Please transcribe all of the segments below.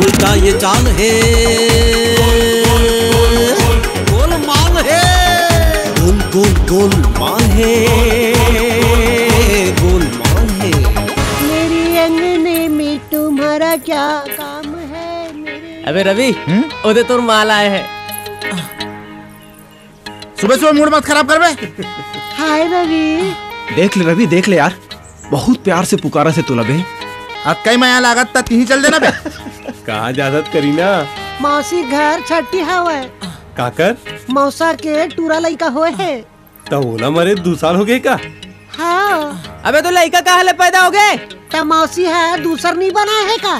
फूल का ये चाल है, गोल माल है, गोल गोल गोल माल है, गोल माल है। मेरी अंगने में तुम्हारा क्या काम है? अबे रवि उधर तुम माल आए हैं, सुबह सुबह मूड मत खराब कर बे। हाय रवि, देख ले रवि, देख ले यार, बहुत प्यार से पुकारा से तुला बे। अक्का माया लागत तक ही चल देना बे। कहाँ जादत करीना? मौसी घर छठी हवे। काकर? मौसा के टूरा लइका होए है। तो ओला मरे 2 साल हो गए का? हाँ। अबे तो लइका कहाँ ले पैदा हो गए? तो मौसी है दूसर नहीं बनाए है का?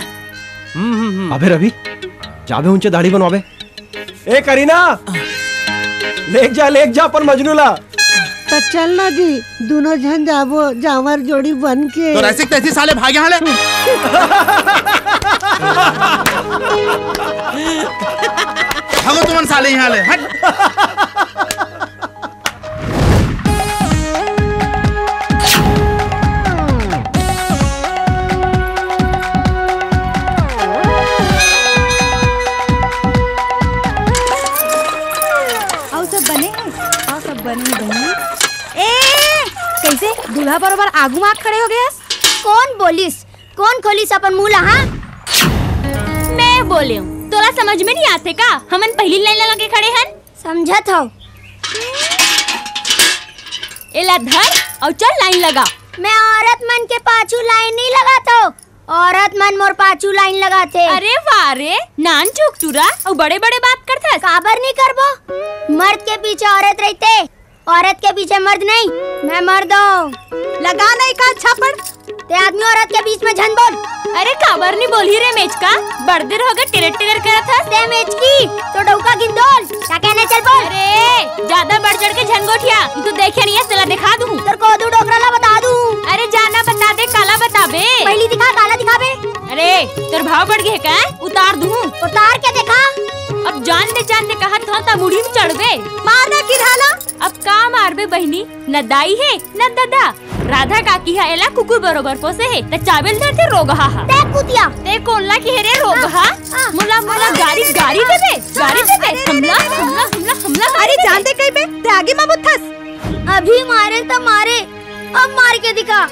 अबे रवि जाबे ऊंचे दाढ़ी बनवाबे। ए करीना लेक जा अपन मजनूला। तो चलना जी, दोनों जन जावो, जावर जोड़ी बन के। तो ऐसे कैसे साले भागे हाले। भागो तुमन साले यहाँ ले। दूल्हा बरोबर आगू आग खड़े हो गए। कौन बोलिस, कौन खोलिस अपन मुँह ला? मैं बोले हूँ, तोरा समझ में नहीं आते का? हमन पहली लाइन लगा के खड़े हन। समझत हो, एला धर और चल लाइन लगा। मैं औरत मन के पाछू लाइन नहीं लगात हो, औरत मन मोर पाछू लाइन लगाते। अरे वाह रे, नान चूक तुरा और बड़े बड़े बात करता। काबर नहीं करबो, मर्द के पीछे औरत रहते, औरत के पीछे मर्द नहीं। मैं मर्द हूँ। लगा नहीं का छप्पर, ते आदमी औरत के बीच में झन बोल। अरे काबर नहीं बोली रे मेचका, बड़ देर हो गए टेरर टेरर करा था। ते मेचकी तो डौका गिंदोल क्या कहने चल बोल। अरे ज्यादा बढ़ चढ़ के झन गोठिया, तू देखे नहीं है सला दिखा दूँ तेरे को। दू डोकराला बता दूँ। अरे जाना बता दे, काला बताबे, पहली दिखा काला दिखाबे। अरे तेरे भाव बढ़ गए का? उतार दूँ। उतार के देखा। अब जान दे कहा था तब मुड़ी में चढ़बे। मारना किराला। अब का मारबे बहनी, न दाई है न दादा। राधा काकी है एला कुकुर बरोबर पोसे है, त चावल धरते रोगहा हा। ते कुतिया ते कोनला की हेरे रोगहा। मुला मुला गाड़ी गाड़ी देबे, गाड़ी देबे। हमला हमला हमला हमला। अरे जान दे कहिबे ते आगे मा बुथस। अभी मारे त मारे, अब मार के दिखा।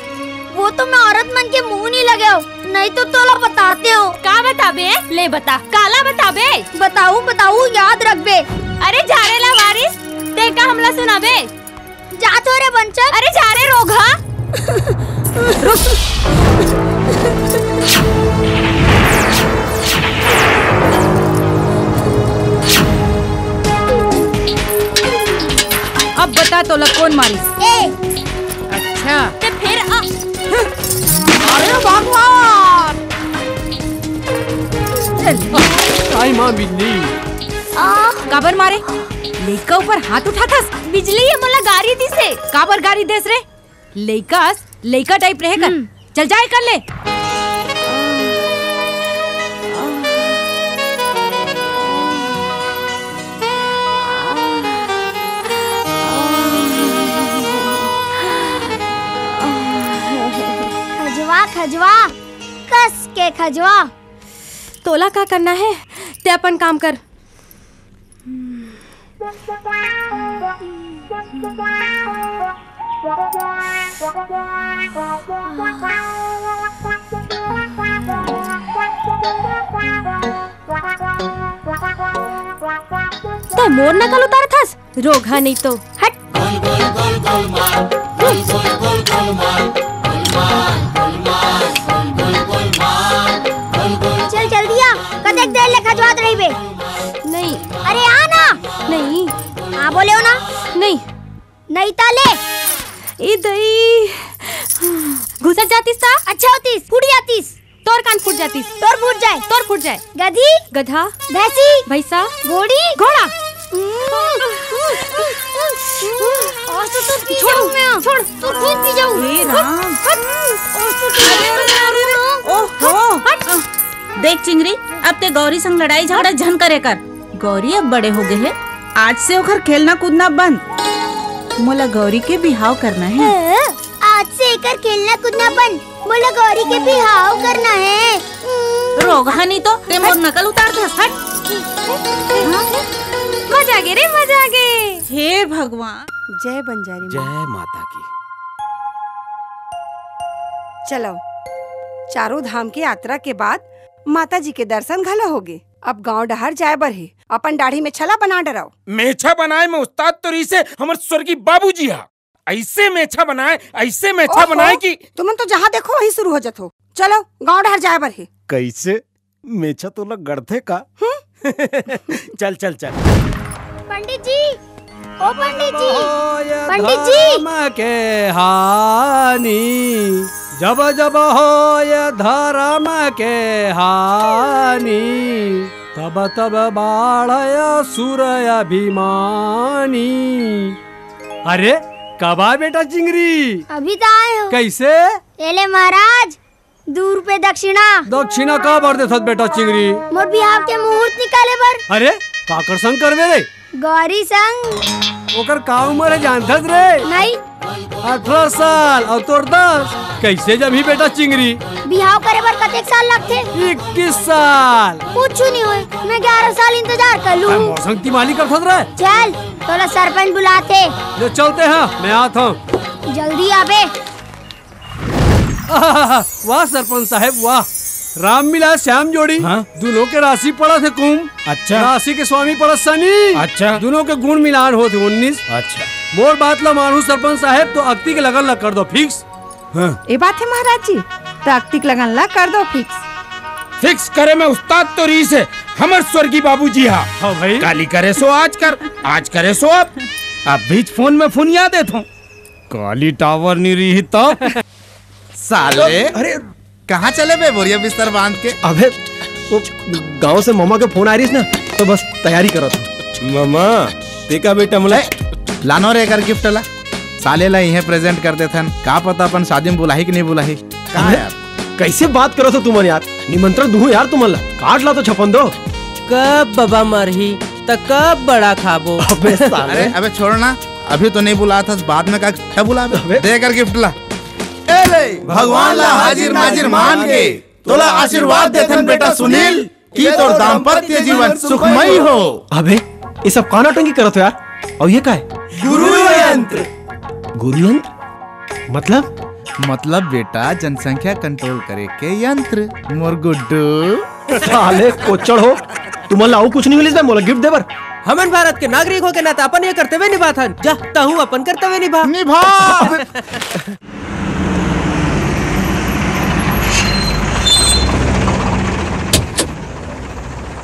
वो तो मैं औरत मन के मुँह नहीं लगे हो, नहीं तो तोला बताते हो। का बताबे? ले बता, काला बताबे। बताऊ बताऊ याद रखबे। अरे झारेला वारिस ते का हमला सुनाबे। जा तो रे बंचर। अरे झारे रोगा। अब बता तोला कौन मारिस? ए अच्छा ते फिर अरे भगवान! आई माँ बिजली। काबर मारे? लइका ऊपर हाथ उठाथस। बिजली ये मोला गारी दिसे। काबर गारी देस रे? लइकास लइका टाइप रहे कर। चल जाए कर ले। खजवा कस के खजवा। तोला का करना है ते अपन काम कर। ते मोर नकल उतार थस रोगा नहीं तो हट। गोल गोल गोल गोल मार, गोल गोल गोल गोल मार। चल जल्दी आ, कतेक देर ले खजवात रहिबे? नहीं। अरे आ ना। नहीं। आ बोले हो ना। नहीं। नहीं ताले। ई दई। घुसर जातीस ता? अच्छा होतीस, फूट जातीस। तोर कान फूट जातीस। तोर फूट जाए। तोर फूट जाए। गधी। गधा। भैंसी। भैंसा। घोड़ी। घोड़ा। और तो पी जाऊं मैं। छोड़, तो खुद पी जाऊं। हे राम। ओहो। देख चिंगरी, अब ते गौरी संग लड़ाई झगड़ा झन करे कर। गौरी अब बड़े हो गए है, आज से ओकर खेलना कूदना बंद। मोला गौरी के बिहाव करना है। आज से एकर खेलना कूदना बंद। मोला गौरी के बिहाव करना है। रोगहानी तो ते मोर नकल उतार दे। हट मजा गे रे मजा गे। हे भगवान, जय बंजारी, जय माता की। चलो चारों धाम के यात्रा के बाद माता जी के दर्शन घला होगे। अब गांव डहर जाए बर ही अपन दाढ़ी में छला बना डराओ। मेछा बनाए में उस्ताद तोरी से हमर स्वर्गीय बाबूजी हा ऐसे मेछा बनाए, ऐसे मेछा बनाए कि तुमन तो जहाँ देखो वही शुरू हो जात हो। चलो गांव डहर जाए बर ही। कैसे मेछा तो लग गढ़थे का। चल चल चल। पंडित जी, ओ पंडित जी, पंडित जी, माँ के हानी जब जब हो ये धर्म के हानि तब तब बाढ़ सूरय अभिमानी। अरे कब आ बेटा चिंगरी? अभी तो आए हो। कैसे? एले महाराज 2 रुपए दक्षिणा। दक्षिणा का भर देत बेटा चिंगरी? मोर बिहाव के मुहूर्त निकाले बर। अरे काकर संग करवे रे? गौरी संग। ओकर का उम्र है जानथस रे? नहीं। 18 साल और तोर 10। कैसे जमी बेटा चिंगरी? बिहाव करे बर कतेक साल लगथे? 21 साल। कुछ नहीं होए, मैं 11 साल इंतजार कर लूं। मोर संग तिमाली कर थोड़ा। चल तोला सरपंच बुलाते। जो चलते हैं, मैं आता हूँ। जल्दी आबे। वाह सरपंच साहब वाह, राम मिला श्याम जोड़ी। हाँ? दोनों के राशि पड़ा थे कुंभ। अच्छा। राशि के स्वामी पड़ा शनि। अच्छा। दोनों के गुण मिलान हो थे 19। अच्छा। मोर बात ला मानू सरपंच साहब तो अक्ति के लगन ला कर दो फिक्स। हाँ। ये बात है महाराज जी, तो अक्ति के लगन ला कर दो फिक्स। फिक्स करे में उस्ताद तो रीस है हमर स्वर्गीय बाबूजी। हाँ भाई, काली करे सो आज कर, आज करे सो अब बीच फोन में फोन याद देता हूँ। काली टावर नहीं रही तो साले। अरे कहाँ चले बे बोरिया बिस्तर बांध के? अबे वो गाँव से मामा के फोन आ रही ना, तो बस तैयारी करो। मामा देखा बेटा मुला लानो रे कर गिफ्ट ला। साले ला इन्हें प्रेजेंट कर देथन, का पता अपन शादी में बुलाही कि नहीं बुलाही। कहाँ यार कैसे बात करो तो तुमन यार, निमंत्रण दूँ यार तुमन ला, काट ला तो छपन दो। कब बाबा मरही तो कब बड़ा खाबो। अरे अबे छोड़ना, अभी तो नहीं बुला था, बाद में का बुला दे कर गिफ्ट ला। भगवान ला हाजिर नाजिर मान के तोला आशीर्वाद देथन बेटा सुनील की तोर दाम्पत्य जीवन सुखमय हो। अबे ये सब काना टंगी करत हो यार, और ये का है? गुरु यंत्र। गुरु यंत्र मतलब? मतलब बेटा जनसंख्या कंट्रोल करे के यंत्र। मोर गुड्डू साले कोचड़ हो तुम लाओ, कुछ नहीं मिले इसमें मोला गिफ्ट देवर। हमन भारत के नागरिक हो के नाता अपन ये कर्तव्य निभाथन। जा तहु अपन कर्तव्य निभा।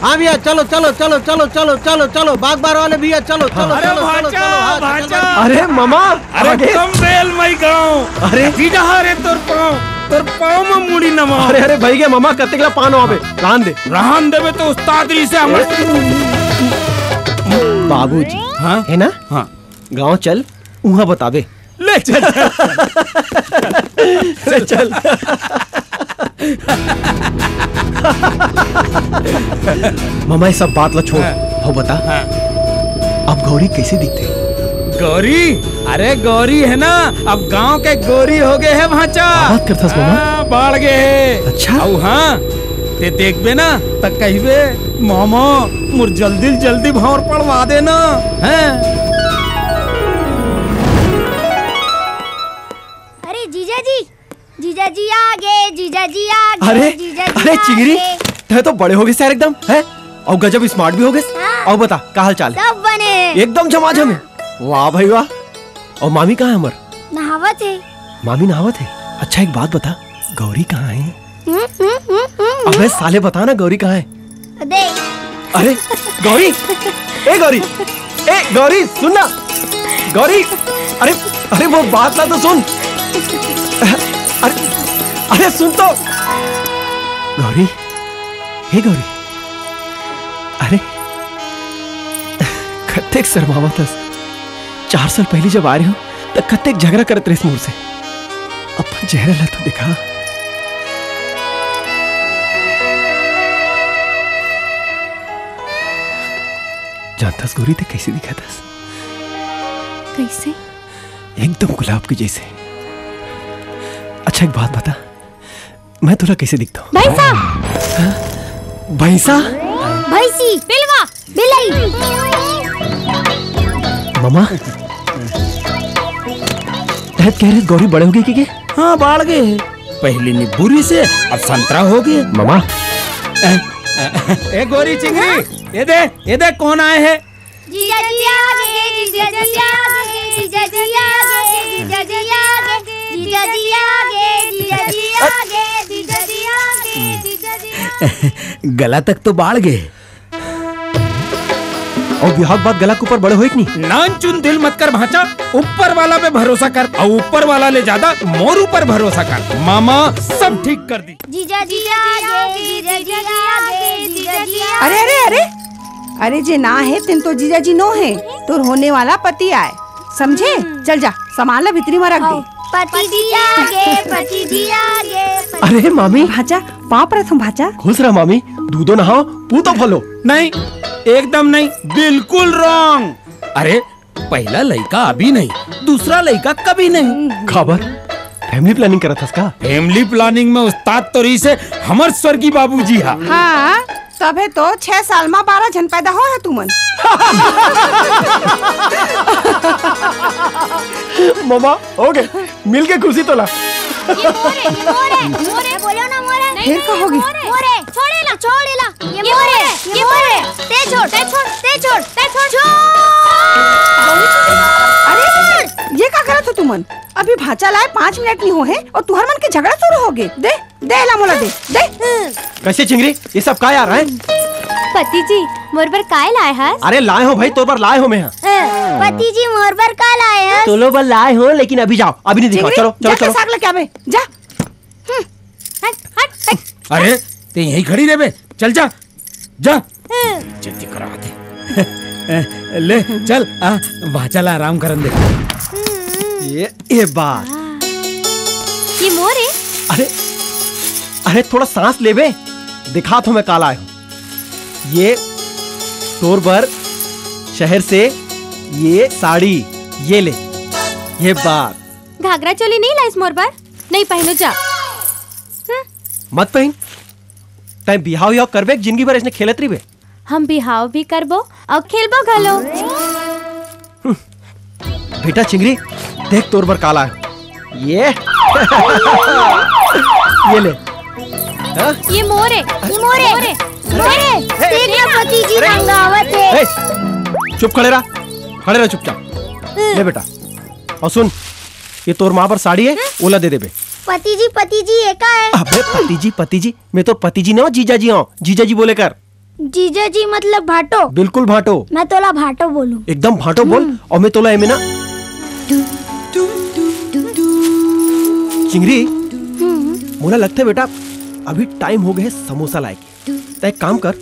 हाँ भैया चलो चलो चलो चलो चलो चलो चलो बाग बार वाले भैया चलो चलो। अरे भाचा भाचा। अरे मामा, अरे कम बेल मई गाँव। अरे सीधा हरे तोर पाँव में मुड़ी नमा। अरे अरे भाई के मामा कतेकला पानो आवे रान दे, रान देवे तो उस्ताद री से हमर बाबूजी। हाँ है ना। हाँ गाँव चल वहाँ बतावे। ले चल चल चल। मामा ये सब बात ला छोड़, वो बता। हाँ। अब गौरी कैसे दिखते? गौरी? अरे गौरी है ना, अब गांव के गोरी हो गए है भाचा। बात करता मामा? बाढ़ गए है। अच्छा। आओ हाँ, ते देखबे ना तक कहबे मामा मुर जल्दी जल्दी भौर पड़वा देना हैं। अरे जीजा जी, जीजा जी आगे, जीजा जी आगे। अरे जीजा जी, अरे चिंगरी तू तो बड़े हो गए सर एकदम है, और गजब स्मार्ट भी हो गए। हाँ। और बता का हाल चाल? सब बने एकदम झमाझम। हाँ। वाह भाई वाह। और मामी कहाँ है? अमर नहावत है। मामी नहावत है। अच्छा एक बात बता, गौरी कहाँ है? अबे साले बता ना गौरी कहाँ है। अरे गौरी, ए गौरी, ए गौरी सुन ना गौरी। अरे अरे वो बात ना तो सुन। अरे अरे सुन तो गौरी, हे गौरी। अरे कतेक शर्मावत हस, 4 साल पहले जब आ रहे हो तो कतेक झगड़ा करत रहिस मोर से। अपन चेहरा ला तो दिखा। जानतास गौरी ते कैसे दिखातास? कैसे? एकदम गुलाब के जैसे। अच्छा एक बात बता, मैं तुला कैसे दिखता हूँ? भाई साहब भैंसा, भैंसी, बिलवा, बिलाई। मामा, तहत कह रहे गौरी बड़े हो गए कि? हाँ बाढ़ गए, पहले निबूरी से अब संतरा हो गए। मामा, ए गौरी चिंगरी, ये दे कौन आए हैं? जीजा जी आ गए, जीजा जी आ गए, जीजा जी आ गए, जीजा जी आ गए, जीजा जी आ गए, जीजा जी आ गए, जीजा जी आ गए, जीजा जी आ गए। गला तक तो बाढ़ गए और बिहार बात गला के ऊपर बड़े होए नहीं। नान चुन दिल मत कर भांचा, ऊपर वाला पे भरोसा कर और ऊपर वाला ले ज्यादा मोर ऊपर भरोसा कर। मामा सब ठीक कर दी। जीजा जी आ गए, जीजा जी आ गए, जीजा जी। अरे अरे अरे अरे जे ना है तिन तो जीजा जी नो है, तो होने वाला पति आए समझे। चल जा सामान ला भितरी में रख दे। पति जी आ गए, पति जी आ गए। अरे मामी भाचा पाप रहे तुम भाचा। खुश रहा मामी, दूधो नहाओ पूतो फलो। नहीं एकदम नहीं, बिल्कुल रॉन्ग। अरे पहला लड़का अभी नहीं, दूसरा लड़का कभी नहीं। खबर फैमिली प्लानिंग करा था इसका। फैमिली प्लानिंग में उस्ताद तो रही से हमार स्वर्गीय बाबूजी। हाँ तबे तो 6 साल में 12 जन पैदा हो है तुमन। मामा हो गए, मिल के खुशी तो ला। ये मोरे, मोरे, मोरे बोलो ना मोरे। फिर कहोगी मोरे। छोड़े ला ये मोरे ते छोड़ ते छोड़ ते छोड़ ते छोड़। अरे ये का करत हो तुमन? अभी भाचा लाए 5 मिनट नहीं हो है और तुहर मन के झगड़ा शुरू हो गए। दे दे ला मोला दे दे। कैसे चिंगरी ये सब का आ रहा है? पति जी मोर बर काय लाए हस? अरे लाए हो भाई, तो बर लाए हो मैं। पति जी मोर बर का लाए हस? तो लो बर लाए हो, लेकिन अभी जाओ, अभी नहीं दिखाओ। चलो चलो चलो साग लेके आवे जा। हट हट। अरे ते यही खड़ी रहे बे, चल जा जा। जल्दी करा दे ले चल। भाचा ला आराम करन दे। ये बात ये मोरे। अरे अरे थोड़ा सांस ले बे, दिखा तो मैं काल आया हूँ। ये तोर बर शहर से ये साड़ी ये ले। ये बात घाघरा चोली नहीं ला इस मोर बर, नहीं पहनो जा। मत पहन, टाइम बिहाव या करबे जिंदगी भर इसने खेलत रही बे। हम बिहाव भी करबो और खेलबो घलो। बेटा चिंगरी देख तोर बर काल आया। ये ले। हा? ये मोरे मोरे मोरे तेरा पति जी रंगावत है। चुप खड़े रहा, खड़े रहा चुपचाप। ले बेटा और सुन, ये तोर माँ पर साड़ी है ओला दे दे बे। पति जी एका है। अबे पति जी मैं तो पति जी ना जीजा जी हूँ। जीजा जी बोले कर। जीजा जी मतलब भाटो। बिल्कुल भाटो। मैं तोला भाटो बोलूं। एकदम भाटो बोल और मैं तोला एमेना। चिंगरी मोला लगता है बेटा अभी टाइम हो गया समोसा लाए के। तय काम कर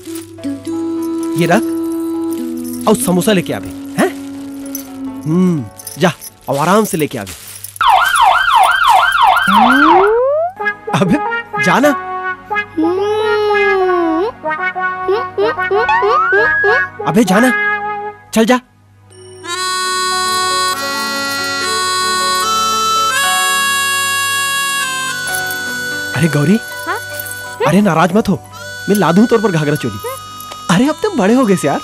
ये रख और समोसा लेके आवे हैं। जा और आराम से लेके आवे। अबे जाना। अबे जाना चल जा। अरे गौरी हा? अरे नाराज मत हो, मैं ला दूं तोर पर घाघरा चोली। अरे अब तुम बड़े हो गए यार।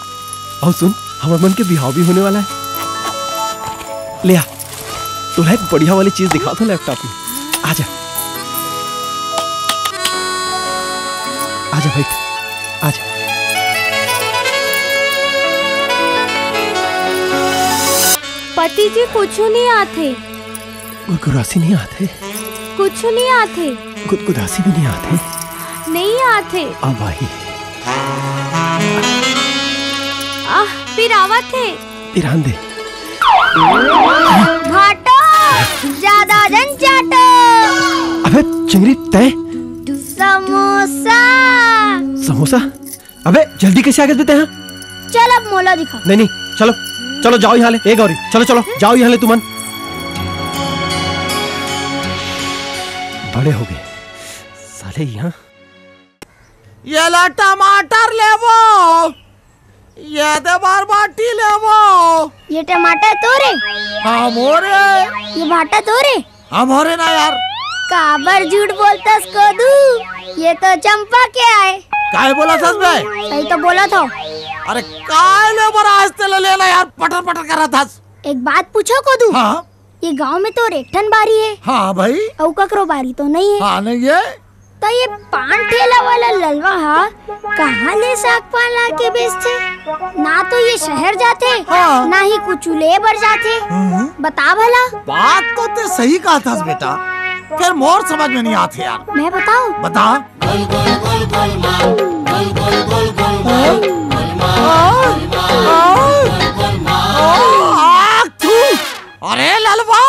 और सुन हमारे मन के बिहाव भी होने वाला है। ले आ तुला एक बढ़िया वाली चीज दिखा दो लैपटॉप में। आजा आजा भाई आजा। पति जी कुछ नहीं आते, गुदगुदासी नहीं आते, कुछ नहीं आते, गुदगुदासी भी नहीं आते, नहीं आते। अब आई फिर आवत है पिरान दे भाटो ज्यादा जन चाटो। अबे चिंगरी तय समोसा समोसा। अबे जल्दी कैसे आगे देते हैं? चल अब मोला दिखा। नहीं नहीं चलो चलो जाओ यहाँ ले। ए गौरी चलो चलो जाओ यहाँ ले। तुमन बड़े हो गए साले। यहाँ ये ला टमाटर ले वो, ये बार बाटी ले वो। ये टमाटर तोरे? हाँ मोरे। ये भाटा तोरे? हाँ मोरे ना यार। काबर झूठ बोलता इसको दू। ये तो चंपा के आए। काय बोला सच में? सही तो बोला था। अरे काय ले बरा आज तेल लेना यार, पटर पटर कर रहा था। एक बात पूछो कोदू। हाँ? ये गांव में तो रेठन बारी है। हाँ भाई। और ककरो बारी तो नहीं है। हाँ नहीं है। तो ये पान ठेला वाला ललवा हा कहाँ ले साग पान ला के बेचते? ना तो ये शहर जाते। हाँ। ना ही कुछ ले बर जाते। बता भला। बात तो ते सही कहा था बेटा, फिर मोर समझ में नहीं आते यार। मैं बताऊं? बता। गोल गोल गोल गोल माँ, गोल गोल गोल गोल माँ, गोल माँ, गोल माँ, आग तू! अरे ललवा,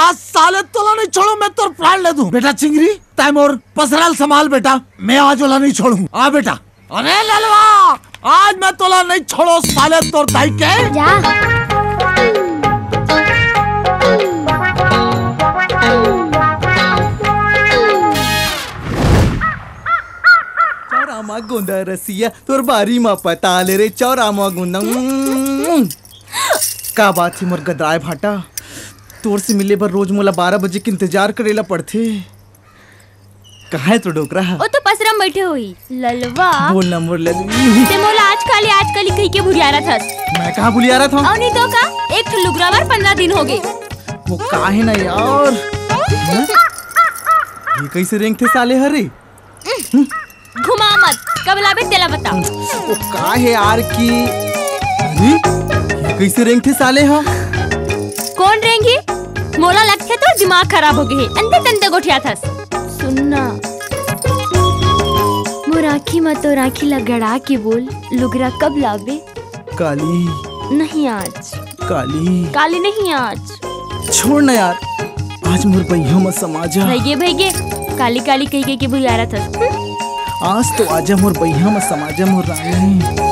आज साले तोला नहीं छोडूं, मैं तोर प्राण ले दूं। बेटा चिंगरी, टाइम और पसराल संभाल बेटा, मैं आज तोला नहीं छोडूं। आ बेटा। अरे ललवा, आज मैं तोला नहीं छोडूं, साले तोर दाई के। जा। चौरामा गुंदा रसिया तोर बारी मा पता ले रे, चौरामा गुंदा का बात ही मोर गदराय भाटा, तोर से मिले बर रोज मोला 12 बजे के इंतजार करेला पड़थे। कहाँ है तो डोकरा? ओ तो पसरम बैठे हुई ललवा। बोलना मोर ललवी ते मोला आज काली कहीं के भुलिया रहा था। मैं कहाँ भुलिया रहा था? और नहीं तो का एक ठुलुगरा बार 15 दिन हो गए। वो काहे ना यार, ये कैसे रेंग थे साले हरे। घुमा मत, कब लाबे तेला बता। वो काहे यार की ये कैसे रेंग थे साले हा? कौन रेंगी? मोला लगथे तो दिमाग खराब हो गए, अंधे तंदे गोठिया थस। सुनना मोर आँखी में तो राखी लगड़ा के बोल, लुगरा कब लाबे? काली नहीं आज। काली नहीं आज। छोड़ ना यार, आज मोर भैया मत समाजा। भैया काली काली कही के बुला रहा था। आज तो आजा मोर भैया मत समाजा मोर रानी।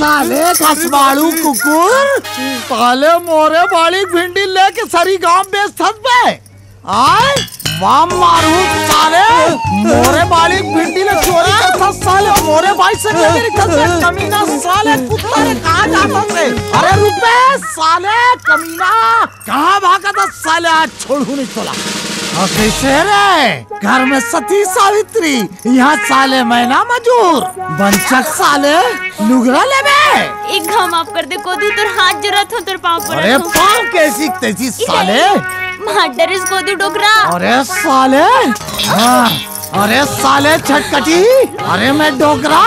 साले कसबाड़ू कुकुर, साले मोरे बाड़ी भिंडी लेके सारी गांव बेच थक गए। आए वाम मारू साले, मोरे बाली भिंडी ले चोरी करता साले, मोरे भाई से मेरी कसम कमीना साले, कुत्ता रे कहाँ जाता से? अरे रुपए साले कमीना, कहाँ भागा था साले, आज छोड़ू नहीं तोला। और कैसे रे घर में सती सावित्री, यहाँ साले मैं ना मजूर बंचक साले लुगरा ले बे। एक घाव माफ कर दे कोदू, तोर हाथ जरूरत हो तोर पाँव पर। अरे पाँव कैसी तेजी साले, मार्डर इस गोदी डोकरा। अरे साले, हाँ, अरे साले छटकटी, अरे मैं डोकरा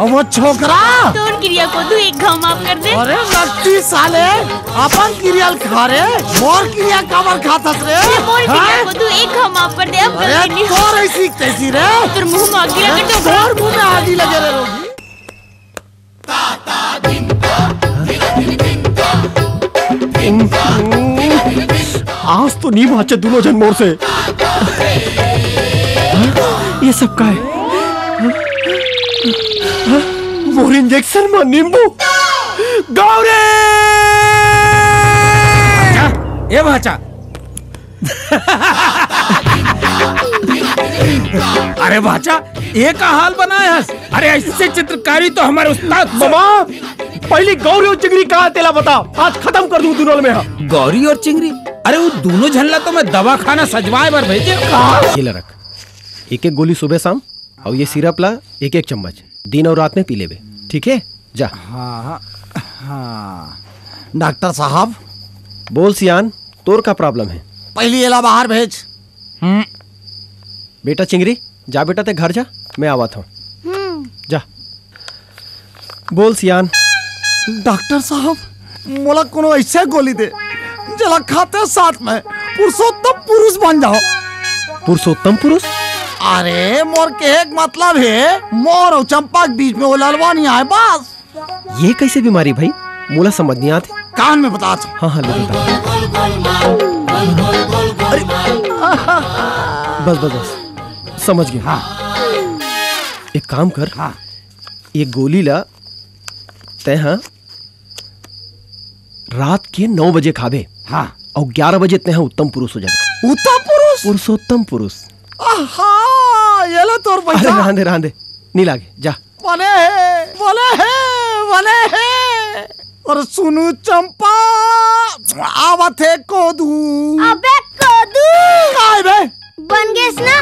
और वो छोकरा। तोर किरिया को तू एक घाव माफ कर दे। अरे लट्टी साले, अपन किरियल खा रे, मोर किरिया कावर खाता रे। मोर किरिया को तू एक घाव माफ कर दे अब। अरे तोर ऐसी कैसी रे? तोर मुँह में आगी लगे तो घर मुँह में आगी लगे रे रोगी। ताता दिंता आज तो नहीं भाचे दोनों जन मोर से। ये सब का है? मोर इंजेक्शन में नींबू गौरे। ये भाचा। अरे भाचा ये का हाल बनाया है? अरे ऐसे चित्रकारी तो हमारे उस्ताद बाबा। पहले गौरी और चिंगरी कहाँ तेला बताओ, आज खत्म कर दूं दोनों में। गौरी और चिंगरी? अरे वो दोनों झल्ला तो मैं दवाखाना सजवाए बार भेजे। ये ले रख, एक गोली सुबह शाम, और ये सिरप ला 1 चम्मच, दिन और रात में पी लेबे, ठीक है? जा। हाँ। डॉक्टर साहब बोल सियान, तोर का प्रॉब्लम है? पहली एला बाहर भेज। बेटा चिंगरी जा, बेटा ते घर जा, मैं आवत हूँ। जा। बोल सियान। डॉक्टर साहब मोला कोनो ऐसे गोली दे जला खाते साथ में पुरुषोत्तम पुरुष बन जाओ। पुरुषोत्तम पुरुष? अरे मोर के एक मतलब है, मोर और चंपा के बीच में वो लड़वा नहीं आए बस। ये कैसे बीमारी भाई, मोला समझ नहीं आती। कान में बता। हाँ, बस समझ गया। हाँ। एक काम कर। हाँ। एक गोली ला तय रात के 9 बजे खाबे। हाँ। और 11 बजे तय उत्तम पुरुष हो जाए। उत्तम पुरुष? पुरुषोत्तम पुरुष। ये लो तोर पैसा। अरे रांधे नीलागे जा। बने है और सुनु चंपा आवत है कोदू। अबे कोदू काय बे बन गेस ना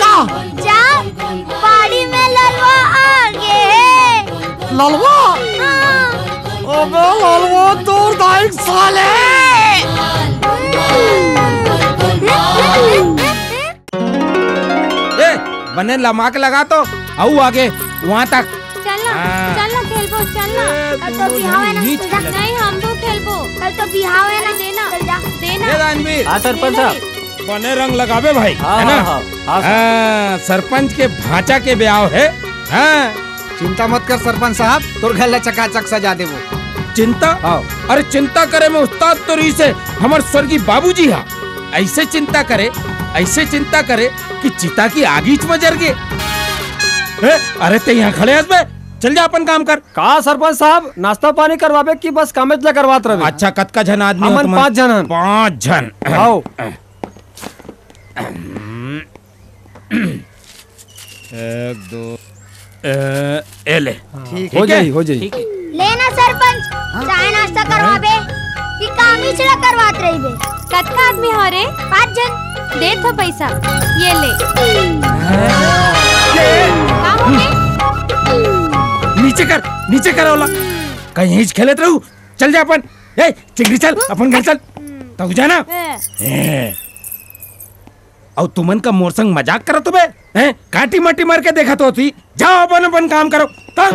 का जा पहाड़ी में ललवा आ गए है। ललवा अबे ललवा दूर दाइक साले। ए बने लमाक लगा तो आऊ आगे वहाँ तक चलना खेलबो चलना। कल तो बिहाव है ना नहीं हम तो खेलबो। कल तो बिहाव है ना देना देना रणबीर। हां सरपंच साहब बने रंग लगावे भाई है ना। हां सरपंच के भाचा के ब्याह है। हां चिंता मत कर सरपंच साहब तोर घर चकाचक सजा देबो। चिंता अरे चिंता करे में उस्ताद तोरी से हमर स्वर्गीय बाबूजी हां। ऐसे चिंता करे कि चिता की आगीच में जर गए। अरे ते यहाँ खड़े हस बे चल जा अपन काम कर। का सरपंच साहब नाश्ता पानी करवावे की बस कामेज ला करवात रहे। अच्छा कतका जन आदमी हो तुम? 5 जन। 5 जन आओ। एक दो ए ले ठीक हो जाई लेना सरपंच। चाय नाश्ता करवावे की कामेज ला करवात रही बे। कतका आदमी हो रे? 5 जन। दे थो पैसा ये ले नीचे कर ओला कहीं हिच खेलत रहू। चल जा अपन। ए चिंगरी चल अपन घर चल तू जाना। और तुमन का मोर संग मजाक करो तो बे हैं काटी माटी मार के देखा तो होती। जाओ अपन अपन काम करो ता?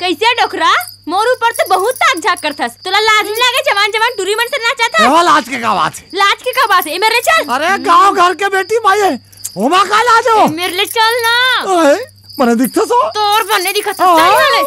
कैसे डोकरा मोर ऊपर तो बहुत ताक झाक करथस। तोला लाज नहीं लागे? जवान जवान टूरी मन से ना चाहता है। लाज के का बात है? लाज के का बात है? मेरे चल। अरे गांव घर के बेटी भाई है ओमा का लाज हो? मेरे ले चल ना। ओए मने दिखथस हो तोर मने दिखथस चल वाले।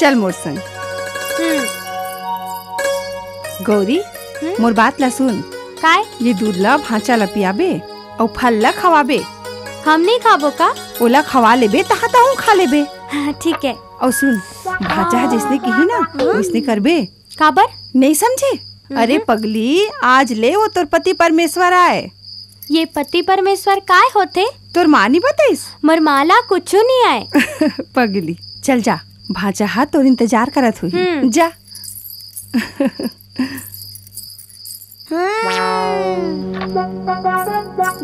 चल मोर संग। गौरी मोर बात ला सुन। काय? ये दूध ला भांचा ला पियाबे और फल ला खवाबे। हम नहीं खाबो का? ओला खवा लेबे तहा तहु खा लेबे। ठीक है। और सुन भांचा जिसने कही ना उसने करबे। काबर नहीं समझे? अरे पगली आज ले वो तोर पति परमेश्वर आए। ये पति परमेश्वर काय होते? तोर माँ नहीं बताइस? मोर माला कुछ नहीं आए। पगली चल जा भाजा हा तोर इंतजार करत हुई जा।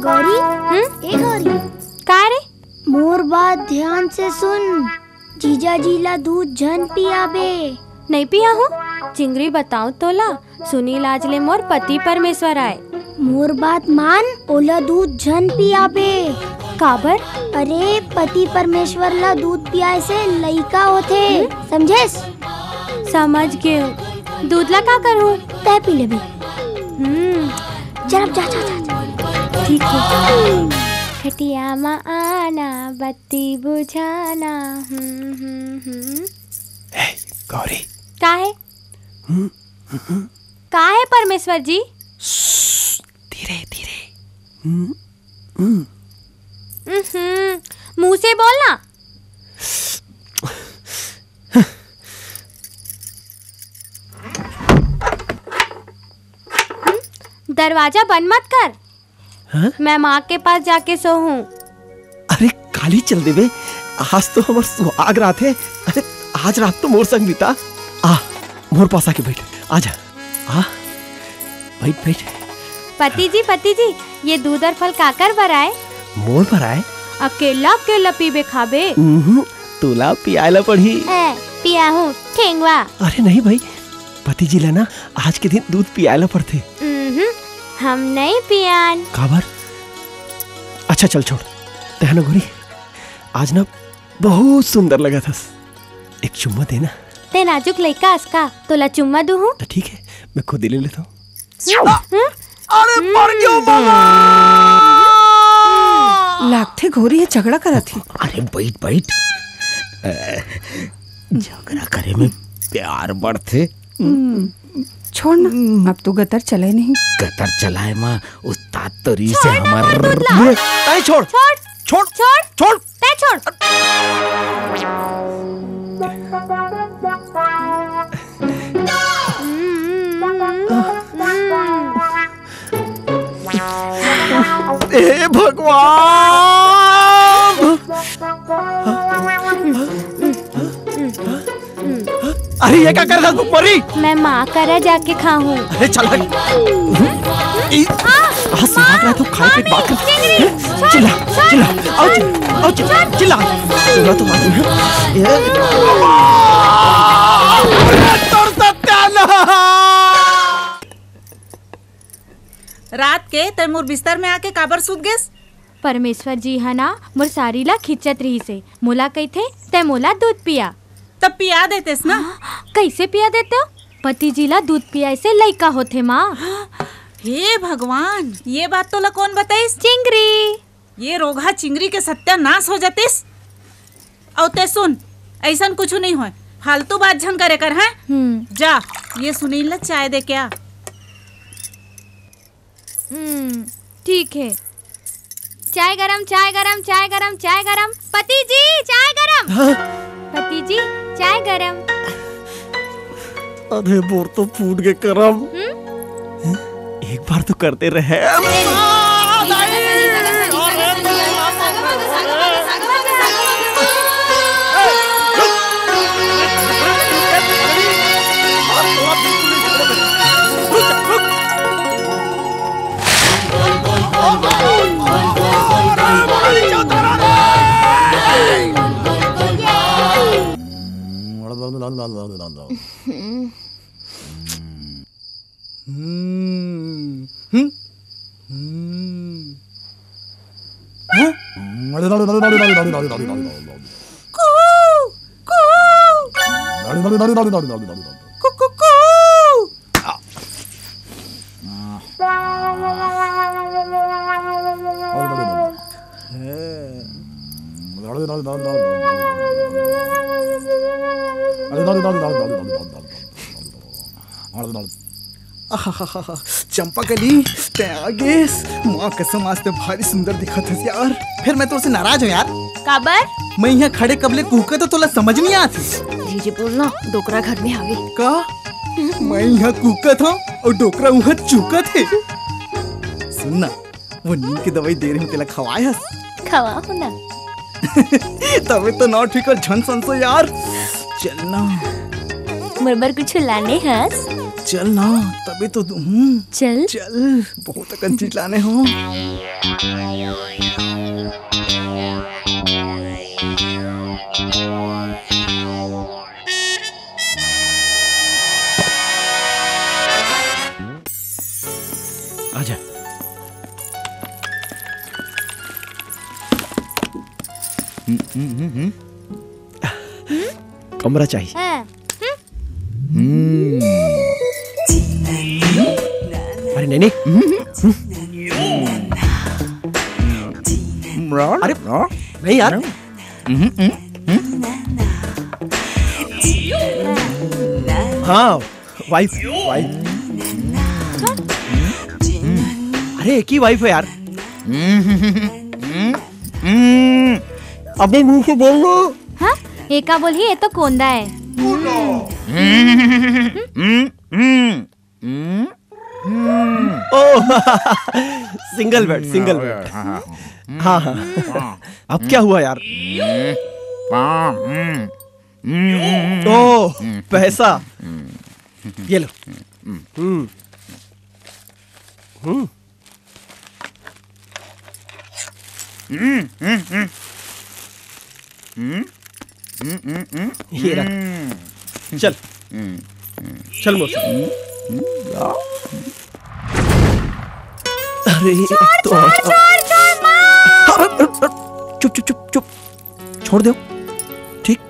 गौरी ए गौरी का रे? मोर बात ध्यान से सुन। जीजा जीला दूध झन पियाबे। नहीं पियाहू चिंगरी बताओ तोला। सुनी लाज ले मोर पति परमेश्वर आए। मोर बात मान ओला दूध झन पियाबे। काबर? अरे पति परमेश्वर ला दूध पियाए से लइका होते समझेस? समझ के दूध ला का करूं? तय पी लेबे। चल जा जा ठीक है। खटिया में आना बत्ती बुझाना। ए गौरी का है? का है परमेश्वर जी? धीरे धीरे मुँह से बोलना। दरवाजा बंद मत कर। हाँ? मैं माँ के पास जाके सोऊं। अरे काली चल देवे, आज तो हमार सुहाग रात है। अरे आज रात तो मोर संग बीता। आ मोर पास आके बैठ, आजा, आ बैठ बैठ। पति जी ये दूध और फल काकर भराए? मोर भराए। अकेला अकेला पीबे खाबे? तुला पियाला पड़ी। पिया हूँ ठेंगवा। अरे नहीं भाई, पति जी लाना आज के दिन दूध पियाला पड़ते। हम नहीं पियान। काबर? अच्छा चल छोड़। तेहना गोरी आज ना बहुत सुंदर लगा था, एक चुम्मा देना। ते नाजुक लड़का इसका तोला चुम्मा दू हूँ। ठीक है मैं खुद ही ले लेता हूँ। अरे पड़ गयो बाबा। लागते घोरी है झगड़ा करा थी। अरे बैठ बैठ, झगड़ा करे में प्यार बढ़ते। छोड़ ना, अब तो गतर चलाए नहीं। गतर चलाए माँ, उस तातरी से हमारा नहीं। छोड़ छोड़ छोड़ छोड़ छोड़ छोड़। हे भगवान। अरे ये क्या कर रहा तू परी? मैं माँ करा जाके खाऊं। अरे चला रहा तू, खा के बात कर। चिल्ला चिल्ला, आओ चिल्ला। तो रात के ते मोर बिस्तर में आके काबर सूत गेस? परमेश्वर जी है ना, मोर सारी ला खिचत रही से। मोला कही थे ते मोला दूध पिया, तब पिया देतेस ना। कैसे पिया देते हो? पति जी ला दूध पियाए से लइका होते माँ। हे भगवान, ये बात तो ला कौन बताइस? चिंगरी, ये रोगा चिंगरी के सत्यानाश हो जातीस। और ते सुन, ऐसा कुछ नहीं हो, फालतू बात झन करे कर है। जा ये सुनील ला चाय दे क्या। ठीक है। चाय गरम, चाय गरम, चाय गरम, चाय गरम। पति जी चाय गरम। हाँ? पति जी चाय गरम। अरे बोर तो फूट के गरम। एक बार तो करते रहे। चंपाकली माँ कसम आज तो भारी सुंदर दिखत है यार। फिर मैं तुमसे नाराज हूँ यार। काबर? मैं यहाँ खड़े कबले कूके तो तुला समझ नहीं आती। धीरे बोलना, डोकरा घर में आ गई का। मैं यहाँ कूकत हूँ और डोकरा वहाँ चूकत है। सुनना, वो नींद की दवाई दे रही हूँ, तेला खवाए हस। खवाओ ना। तबे तो ना ठीक और झन संसो यार। चलना मरबर कुछ लाने हस। चल ना, तभी तो दूँ। चल चल, बहुत अकन चीज लाने हो। आजा। कमरा चाहिए। अरे नहीं अरे नहीं यार। हाँ वाइफ वाइफ। अरे एक ही वाइफ है यार। अबे मुंह से बोल लो। हाँ एका बोल ही, ये तो कोंदा है। सिंगल बेड हाँ हाँ। अब क्या हुआ यार? ओह पैसा ये लो। ये रख। चल चल मौसी। अरे चुप चुप चुप चुप छोड़ दो ठीक।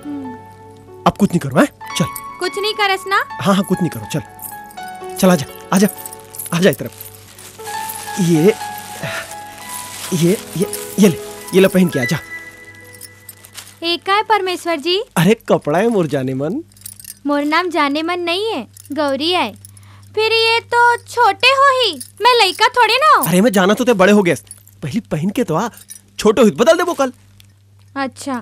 अब कुछ नहीं करो है? चल कुछ नहीं कर रसना। हाँ हाँ कुछ नहीं करो चल चल आजा आजा आजा इस तरफ। ये लो पहन के आजा। एक है परमेश्वर जी। अरे कपड़ा है मोर जाने मन। मोर नाम जाने मन नहीं है गौरी है। फिर ये तो छोटे हो ही मैं लड़का थोड़े ना। अरे मैं जाना तो ते बड़े हो गए पहले पहन के तो आ। छोटे हो बदल दे वो कल। अच्छा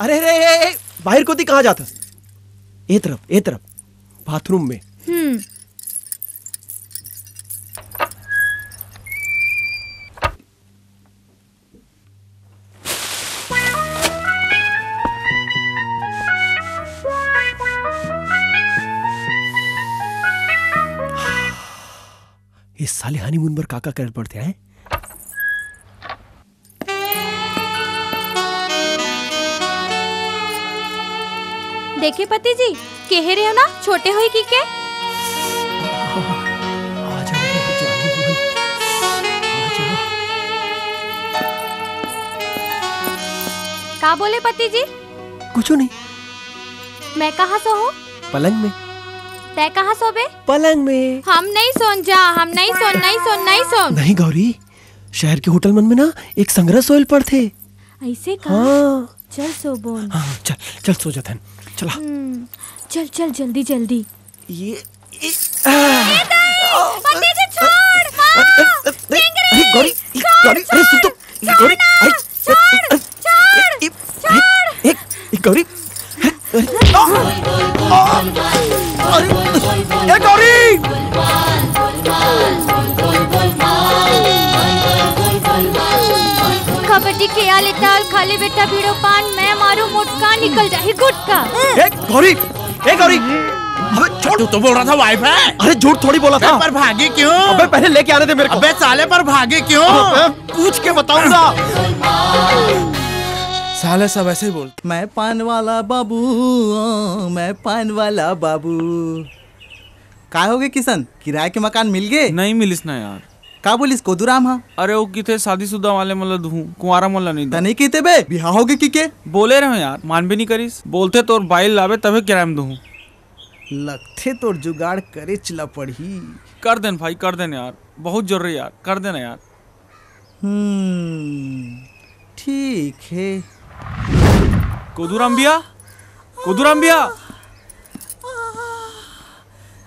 अरे अरे बाहर को दी कहाँ जाता? ए तरफ बाथरूम में। इस साले हनीमून पर काका कर पड़ते हैं। देखे पति जी कह रहे हो ना छोटे हो ही के। का बोले पति जी? कुछ नहीं। मैं कहाँ सो हूँ? पलंग में। तै कहाँ सोबे? पलंग में। हम नहीं सोन जा हम नहीं सोन नहीं सोन नहीं सोन। नहीं गौरी शहर के होटल मन में ना एक संग्रह सोयल पर थे ऐसे का। हाँ। चल सो बोल। हाँ, चल चल सो जाते हैं चला चल चल जल्दी जल्दी। ये छोड़ गौरी गौरी अरे सुन तो गौरी गौरी कबड्डी खेला लेता खाली बेटा भीड़ो पान मैं मारू मोटका निकल जाए गुटका। ए गौरी अबे छोड़ तू तो बोल रहा था वाइफ है। अरे झूठ थोड़ी बोला था। पर भागी क्यों? अबे पहले लेके आने दे मेरे को। अबे साले पर भागी क्यों? पूछ के बताऊंगा। साले सब ऐसे ही बोल। मैं पान वाला बाबू मैं पान वाला बाबू। काय हो गए किशन किराए के मकान मिल गए? नहीं मिलिस ना यार। का बोलिस कोदूराम? हाँ अरे वो किथे शादीशुदा वाले मला दूं कुंवारा मला नहीं दूं। नहीं कहते बे बिहा हो गए किके बोले रहो यार मान भी नहीं करिस। बोलते तोर बाइल लावे तबे किराए में दूं। लगते तोर जुगाड़ करे चला पड़ी। कर देन भाई कर देन यार बहुत जरूरी यार कर देना यार। ठीक है कोदूराम भैया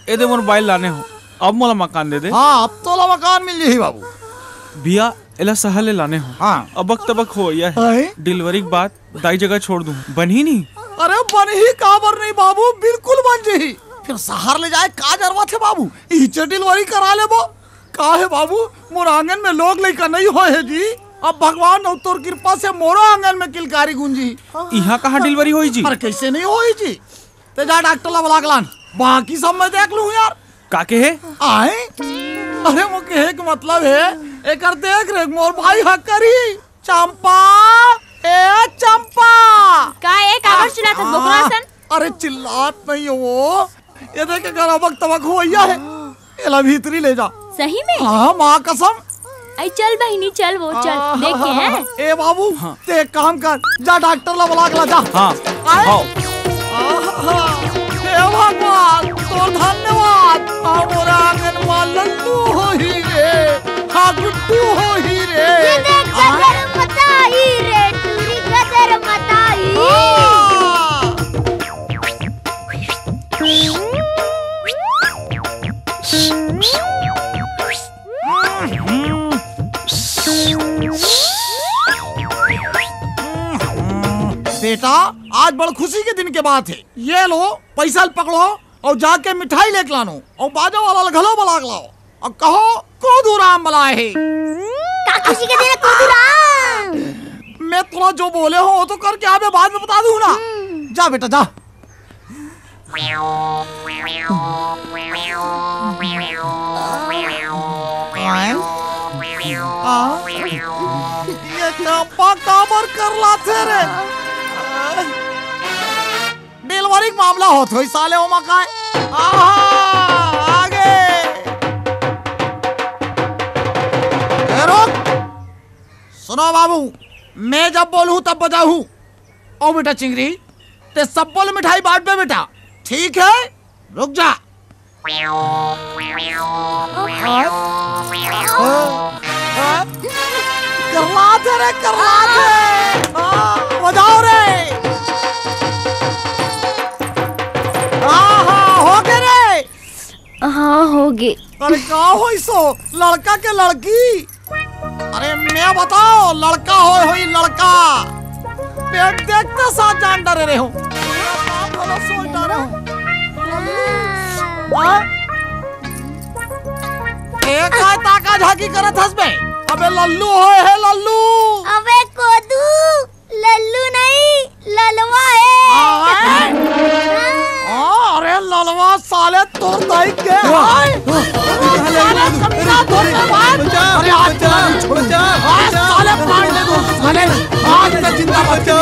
ए दे मोर मोबाइल लाने हो अब मोला मकान दे दे। हाँ अब तो ला मकान मिल जाही बाबू भैया एला सहले लाने हो। हाँ अबक तबक हो या डिलीवरी के बाद दाई जगह छोड़ दूं बन ही नहीं। अरे बन ही काबर नहीं बाबू बिल्कुल बन जाही। फिर सहार ले जाए का जरवा थे बाबू इचे डिलीवरी करा लेबो का है बाबू। मोर आंगन में लोग लइका नहीं होए है जी। अब भगवान और तोर कृपा से मोरो आंगन में किलकारी गुंजी। यहाँ कहाँ डिलीवरी होई जी? अरे कैसे नहीं होई जी ते जा डॉक्टर ला बुला के लान बाकी सब मैं देख लूँ यार। काके है आए? अरे वो कहे के मतलब है एक देख रे मोर भाई हक करी। चंपा ए चंपा का एक आवाज चिल्लात बकरासन। अरे चिल्लात नहीं हो ये देख के अबक तबक होइया है एला भीतरी ले जा। सही में? हाँ माँ कसम। आई चल बहनी चल वो चल देखे हैं। ए बाबू हाँ। ते काम कर जा डॉक्टर ला बुला के ला जा। हाँ आओ हे भगवान तोर धन्यवाद और आंगन वाला तू हो ही रे। हां गुड्डू हो ही रे। ये देख गदर मत आई रे टूरी गदर मत आई। बेटा आज बड़ खुशी के दिन के बात है ये लो पैसा पकड़ो और जाके मिठाई लेके लानो और बाजा वाला घलो बलाग लाओ और कहो कोदूराम बलाए है काका जी के देना कोदूराम। मैं थोड़ा जो बोले हो तो करके आवे बाद में बता दूं ना। जा बेटा जा। ये कापा कामर कर लाते रे डेलवरी मामला हो तो ही साले हो मकाए। आगे रोक। सुनो बाबू मैं जब बोलूं तब बताऊं। ओ बेटा चिंगरी ते सब बोल मिठाई बाट पे बेटा ठीक है रुक जा। करलाते रे बजाओ रे। हो गए रे। हाँ हो गए। अरे क्या हो इसो लड़का के लड़की। अरे मैं बताओ लड़का हो ही लड़का पेट देखते साथ जान डरे रहे हो सोच डरे हो। एक हाथ ताका झाकी करत हस बे। अबे लल्लू होए है लल्लू। अबे कोदू लल्लू नहीं ललवा है। अरे ललवा साले तोर दाई के हाय साले कमीना तोर के बाद। अरे आज छोड़ जा साले फाड़ ले दो साले आज तक जिंदा मत रे।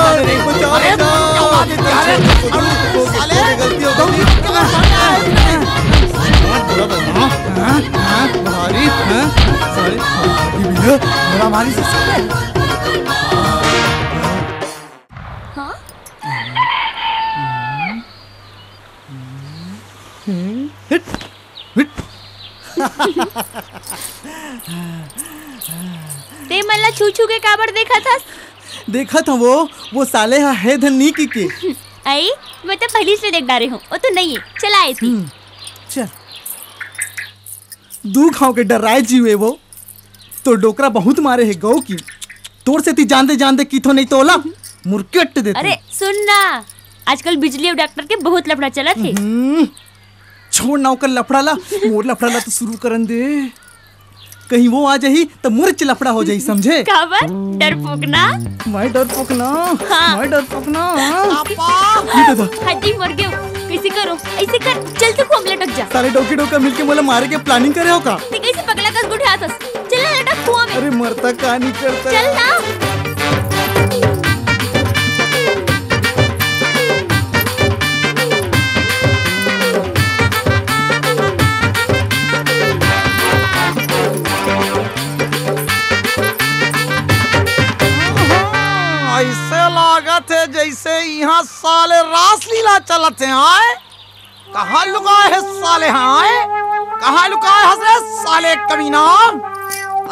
अरे क्या बात है यार साले गलती हो गई हां हां भारी हां सॉरी मेरा मारी से हां हिट हिट ते मल्ला छू छू के काबर देखा था। देखा था वो साले है धनी की आई मैं तो पहले से देख डारे हूँ वो तो नहीं है चला आई थी। चल दू खाओ के डराए जीवे वो तो डोकरा बहुत मारे है गौ की तोर से ती जानते जानते कीथो नहीं तोला मुर्केट देते। अरे सुन ना आजकल बिजली और डॉक्टर के बहुत लफड़ा चला थे। छोड़ ना कर लफड़ा ला मोर लफड़ा ला तो शुरू करन दे कहीं वो आ जाही तो मुर्च लफड़ा हो जाही समझे। काबर डर पोकना हाँ। मैं डर पोकना हड्डी मर गयो कैसे करो ऐसे कर चल तू को लटक जा। सारे डोके डोका मिलके मोला मारे के प्लानिंग करे हो का ते कैसे पगला कस गुठा थस चल लटक कुआं में। अरे मरता का नहीं करता चल ना। जैसे यहाँ साले रासलीला चलते आए कहाँ लुकाए है साले आए कहाँ लुकाए हसरे साले कमीना।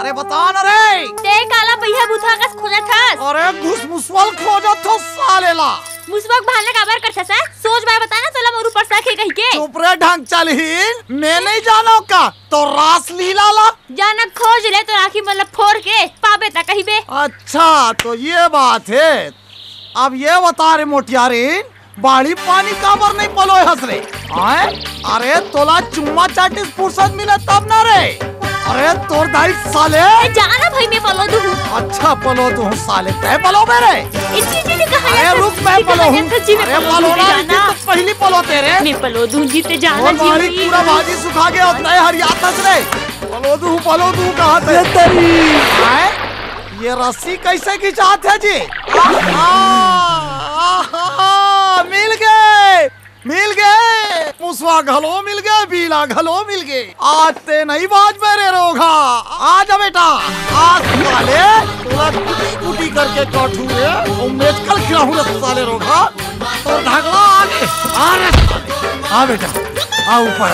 अरे बता ना रे ते काला भैया बुथा कस खोजा था। अरे घुस मुसवाल खोजा था साले ला मुसवाक भाले काबर करता सा सोच भाई बता ना चला मोरू परसा के कहीं के ऊपरे ढंग चल ही मैं नहीं जानो का तो रासलीला ला जाना खोज ले तो राखी मतलब फोड़ के पाबे ता कहीं बे। अच्छा तो ये बात है। अब ये बता रे मोटियारीन बाड़ी पानी काबर नहीं पलो हसरे आए। अरे तोला चुम्मा चाटिस फुर्सत मिले तब ना रे। अरे तोर दाई साले जाना भाई मैं पलो दूं। अच्छा पलो तू साले तय पलो मेरे इतनी जल्दी कहां है। रुक मैं पलो हूं अरे पलो ना तो पहली पलो तेरे मैं पलो दूं जीते जाना जी पूरी पूरा भाजी सुखा गया उतना हरियाणा से पलो दूं कहां से तेरी आए। ये रस्सी कैसे खिंचाते है जी। मिल गए मुसवा घलो मिल गए बीला घलो मिल गए आज ते नहीं बाज मेरे रोगा। आ जा बेटा आज साले तोरा कुटी करके काटू रे और मेचकल खिलाऊ रे साले रोगा तो ढगला आगे आ रे। आ बेटा आ ऊपर आ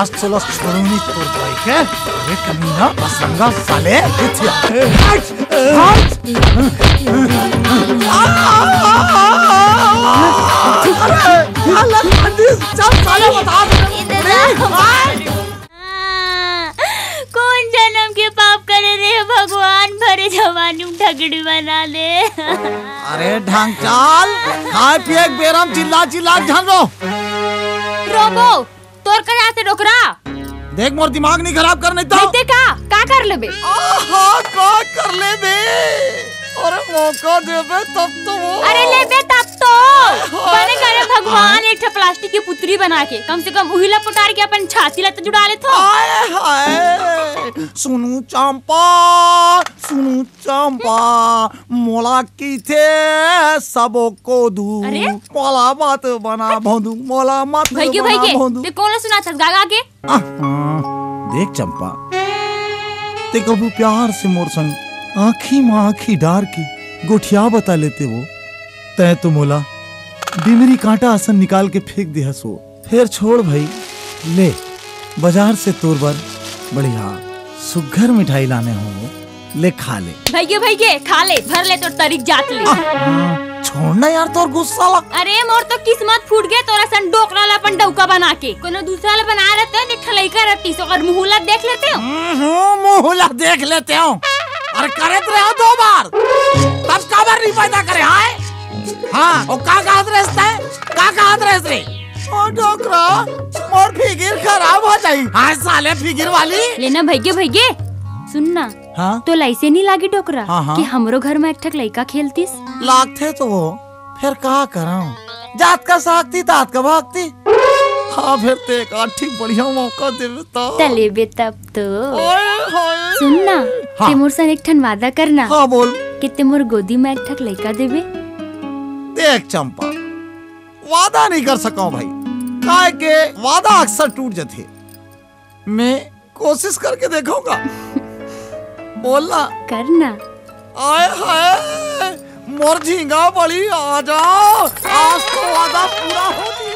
आज चला छोड़ूनी तोर भाई के अरे कमीना असंगा साले इतिया कौन जन्म के पाप करे रे भगवान भरे जवानी ठगड़ी बना ले। अरे ढांग चाल खाए पिए बेराम चिल्ला चिल्ला झन रो रोबो तोर का जाते डोकरा देख मोर दिमाग नहीं खराब करने तो नहीं देखा का कर लेबे आहा का कर लेबे अरे मौका देबे तब तो अरे लेबे तब तो बने करे भगवान एक ठो प्लास्टिक की पुतली बना के कम से कम उहिला पुटार के अपन छाती लत जुड़ा ले थो हाय हाय सुनु चंपा मोला की थे सबो को दू मोला मत बना भोंदू मोला मत बना भोंदू ते कौन सुना था गागा के देख चंपा ते कबू प्यार से मोर संग आँखी में आँखी डार के गोठिया बता लेते वो तय तो मोला बीमरी कांटा आसन निकाल के फेंक दे हसो फिर छोड़ भाई ले बाजार से तोर बर बढ़िया सुघर मिठाई लाने हो ले खा ले भाई के खा ले भर ले तोर तारीख जात ले छोड़ना यार तोर गुस्सा लग अरे मोर तो किस्मत फूट गए तोरा सन डोकरा ला अपन डौका बना के कोनो दूसरा ला बना रहते हो ठलई कर रती सो और मुहला देख लेते हो मुहला देख लेते हो अरे करत रहो दो बार तब काबर नहीं पैदा करे हाय हां ओ का हाथ रहता है का हाथ रहस रे ओ डोकरा मोर फिगर खराब हो जाई हां साले फिगर वाली लेना भाई के सुनना हाँ? तो लाइसे नहीं लागी डोकरा हाँ? कि हमरो घर में एक ठक लड़का खेलतीस लागते तो वो फिर कहा कराऊं जात का साखती तात का भागती हाँ फिर ते एक आठी बढ़िया मौका देवे तो तले बे तब तो सुनना हाँ? तेमोर सन एक ठन वादा करना हाँ बोल कि तेमोर गोदी में एक ठक लड़का देवे देख चंपा वादा नहीं कर सका भाई काहे के वादा अक्सर टूट जाते मैं कोशिश करके देखूंगा बोला करना आए हाय मोर झींगा बड़ी आ जाओ आज तो वादा पूरा हो गया।